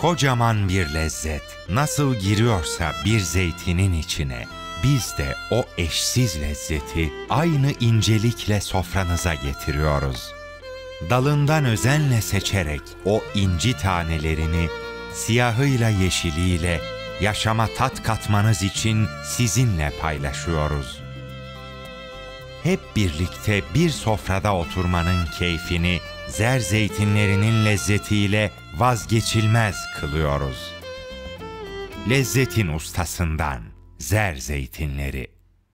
kocaman bir lezzet nasıl giriyorsa bir zeytinin içine, biz de o eşsiz lezzeti aynı incelikle sofranıza getiriyoruz. Dalından özenle seçerek o inci tanelerini siyahıyla yeşiliyle yaşama tat katmanız için sizinle paylaşıyoruz. Hep birlikte bir sofrada oturmanın keyfini Zer zeytinlerinin lezzetiyle vazgeçilmez kılıyoruz. Lezzetin ustasından Zer zeytinleri.